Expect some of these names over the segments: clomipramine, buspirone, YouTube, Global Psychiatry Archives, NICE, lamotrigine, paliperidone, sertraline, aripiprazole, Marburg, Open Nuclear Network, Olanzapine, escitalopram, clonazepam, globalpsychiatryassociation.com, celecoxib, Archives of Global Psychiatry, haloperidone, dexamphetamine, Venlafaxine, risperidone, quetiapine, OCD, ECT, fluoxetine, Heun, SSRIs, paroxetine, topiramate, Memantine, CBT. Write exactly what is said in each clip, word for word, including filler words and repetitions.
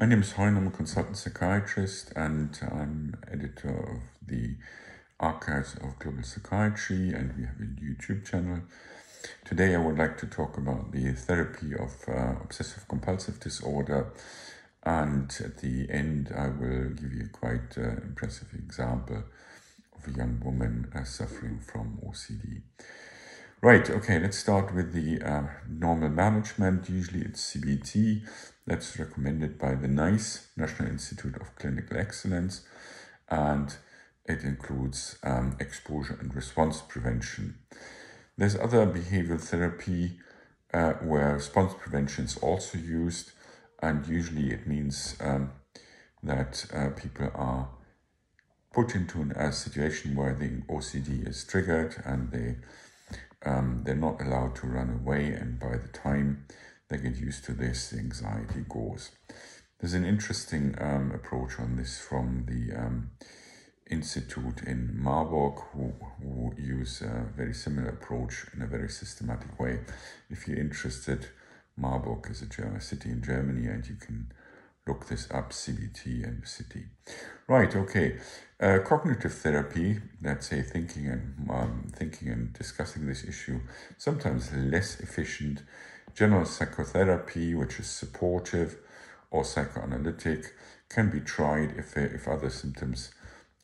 My name is Heun, I'm a consultant psychiatrist and I'm editor of the Archives of Global Psychiatry, and we have a YouTube channel. Today I would like to talk about the therapy of uh, obsessive compulsive disorder, and at the end I will give you a quite uh, impressive example of a young woman uh, suffering from O C D. Right, okay, let's start with the uh, normal management. Usually it's C B T, that's recommended by the NICE, National Institute of Clinical Excellence, and it includes um, exposure and response prevention. There's other behavioral therapy uh, where response prevention is also used, and usually it means um, that uh, people are put into a situation where the O C D is triggered and they Um, they're not allowed to run away, and by the time they get used to this, the anxiety goes. There's an interesting um, approach on this from the um, institute in Marburg, who, who use a very similar approach in a very systematic way. If you're interested, Marburg is a city in Germany, and you can look this up, C B T and city. Right, okay. Uh, cognitive therapy, let's say thinking and um, thinking and discussing this issue, sometimes less efficient. General psychotherapy, which is supportive, or psychoanalytic, can be tried if, if other symptoms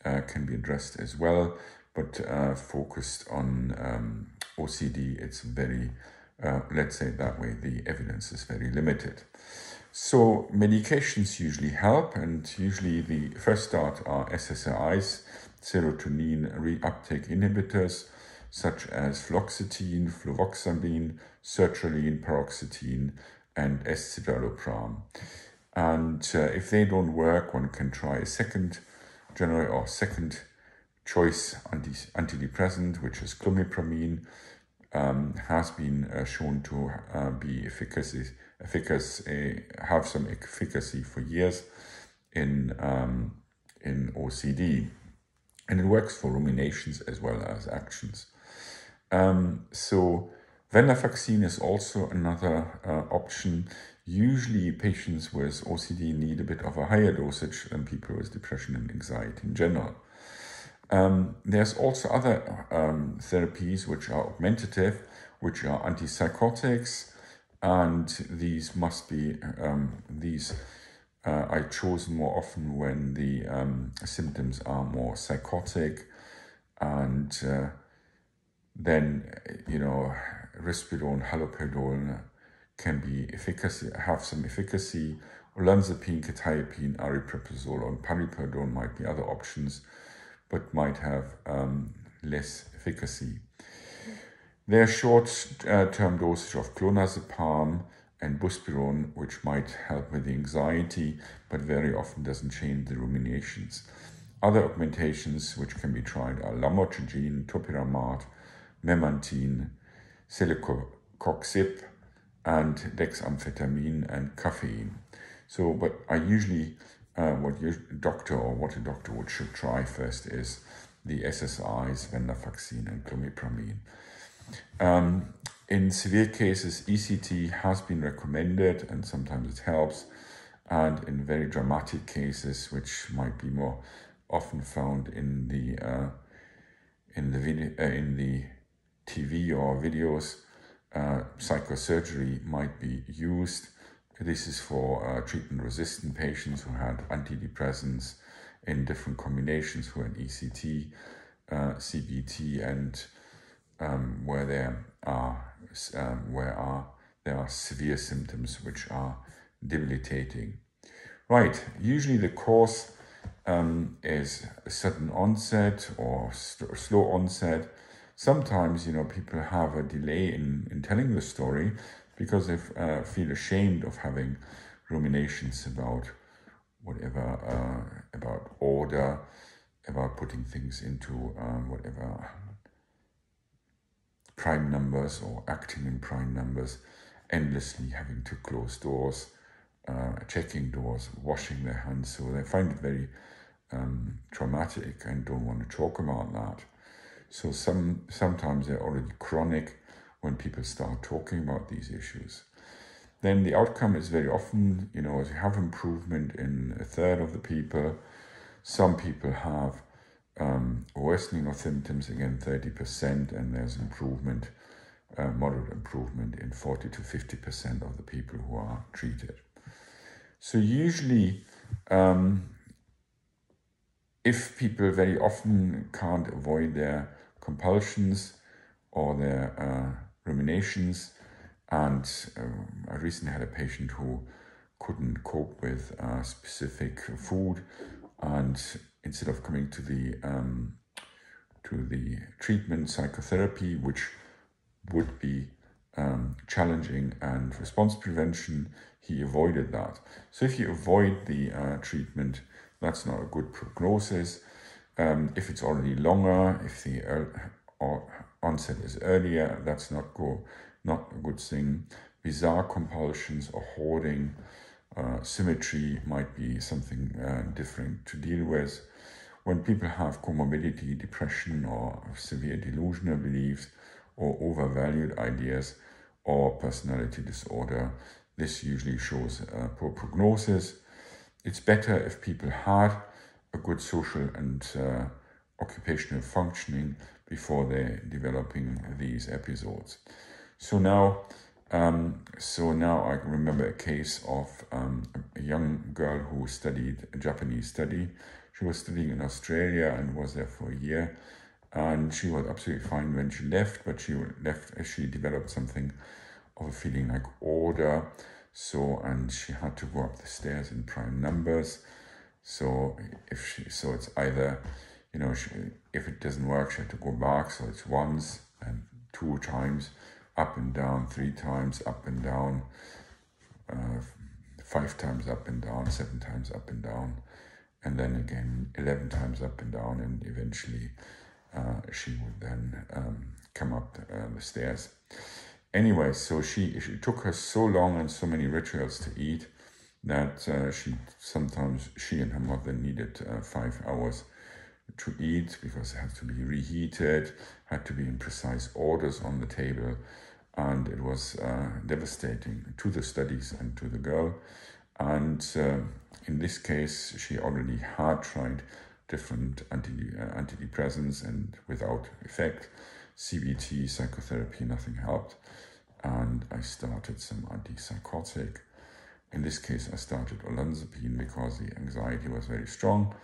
uh, can be addressed as well, but uh, focused on um, O C D, it's very, uh, let's say it that way, the evidence is very limited. So medications usually help, and usually the first start are S S R Is, serotonin reuptake inhibitors, such as fluoxetine, fluvoxamine, sertraline, paroxetine, and escitalopram. And uh, if they don't work, one can try a second general or second choice anti antidepressant, which is clomipramine, um, has been uh, shown to uh, be efficacious. Efficacy, have some efficacy for years in, um, in O C D. And it works for ruminations as well as actions. Um, so Venlafaxine is also another uh, option. Usually patients with O C D need a bit of a higher dosage than people with depression and anxiety in general. Um, there's also other um, therapies which are augmentative, which are antipsychotics, and these must be, um, these uh, I chose more often when the um, symptoms are more psychotic, and uh, then, you know, risperidone, haloperidone can be efficacy, have some efficacy. Olanzapine, quetiapine, aripiprazole, and paliperidone might be other options, but might have um, less efficacy. There's short-term dosage of clonazepam and buspirone, which might help with the anxiety, but very often doesn't change the ruminations. Other augmentations which can be tried are lamotrigine, topiramate, memantine, celecoxib, and dexamphetamine and caffeine. So, but I usually, uh, what your doctor or what a doctor would should try first is the S S R Is, venlafaxine and clomipramine. Um, in severe cases, E C T has been recommended, and sometimes it helps. And in very dramatic cases, which might be more often found in the uh, in the video uh, in the T V or videos, uh, psychosurgery might be used. This is for uh, treatment-resistant patients who had antidepressants in different combinations, who had E C T, uh, C B T, and Um, where there are um, where are there are severe symptoms which are debilitating. Right, usually the course um, is a sudden onset or st slow onset. Sometimes, you know, people have a delay in, in telling the story because they uh, feel ashamed of having ruminations about whatever, uh, about order, about putting things into um, whatever prime numbers, or acting in prime numbers, endlessly having to close doors, uh, checking doors, washing their hands. So they find it very um, traumatic and don't want to talk about that. So some sometimes they're already chronic when people start talking about these issues. then the outcome is very often, you know, as you have improvement in a third of the people. Some people have um, worsening of symptoms, again thirty percent, and there's improvement, uh, moderate improvement in forty to fifty percent of the people who are treated. So usually, um, if people very often can't avoid their compulsions or their uh, ruminations, and um, I recently had a patient who couldn't cope with uh, specific food, and instead of coming to the um, to the treatment psychotherapy, which would be um, challenging and response prevention, he avoided that. So if you avoid the uh, treatment, that's not a good prognosis. Um, if it's already longer, if the er or onset is earlier, that's not good. Not a good thing. Bizarre compulsions or hoarding, uh, symmetry might be something uh, different to deal with. When people have comorbidity, depression or severe delusional beliefs or overvalued ideas or personality disorder, this usually shows uh, poor prognosis. It's better if people had a good social and uh, occupational functioning before they're developing these episodes. So now, um, so now I remember a case of um, a young girl who studied a Japanese study. She was studying in Australia and was there for a year, and she was absolutely fine when she left. But she left as she developed something of a feeling like order. So and she had to go up the stairs in prime numbers. So if she, so it's either, you know, she, if it doesn't work, she had to go back. So it's once and two times. Up and down, three times up and down, uh, five times up and down, seven times up and down, and then again eleven times up and down, and eventually uh, she would then um, come up uh, the stairs. Anyway, so she it took her so long and so many rituals to eat that uh, she sometimes she and her mother needed uh, five hours to eat because it had to be reheated, had to be in precise orders on the table, and it was uh, devastating to the studies and to the girl. And uh, in this case, she already had tried different anti uh, antidepressants and without effect. C B T, psychotherapy, nothing helped. And I started some antipsychotic. In this case, I started olanzapine because the anxiety was very strong.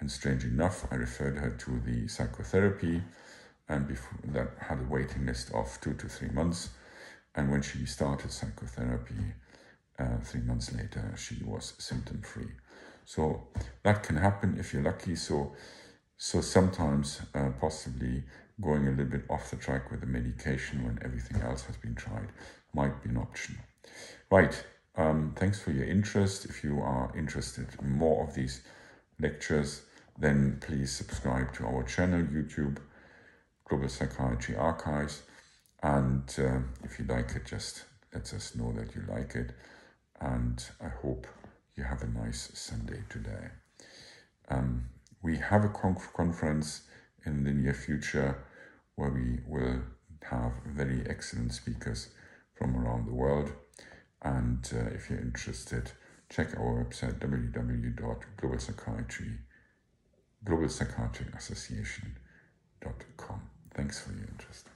And strange enough, I referred her to the psychotherapy, and before that had a waiting list of two to three months. And when she started psychotherapy, uh, three months later, she was symptom-free. So that can happen if you're lucky. So, so sometimes uh, possibly going a little bit off the track with the medication when everything else has been tried might be an option. Right. Um, thanks for your interest. If you are interested in more of these lectures, then please subscribe to our channel, YouTube, Global Psychiatry Archives. And uh, if you like it, just let us know that you like it. And I hope you have a nice Sunday today. Um, we have a conf conference in the near future where we will have very excellent speakers from around the world. And uh, if you're interested, check our website, w w w dot global psychiatry association dot com. Thanks for your interest.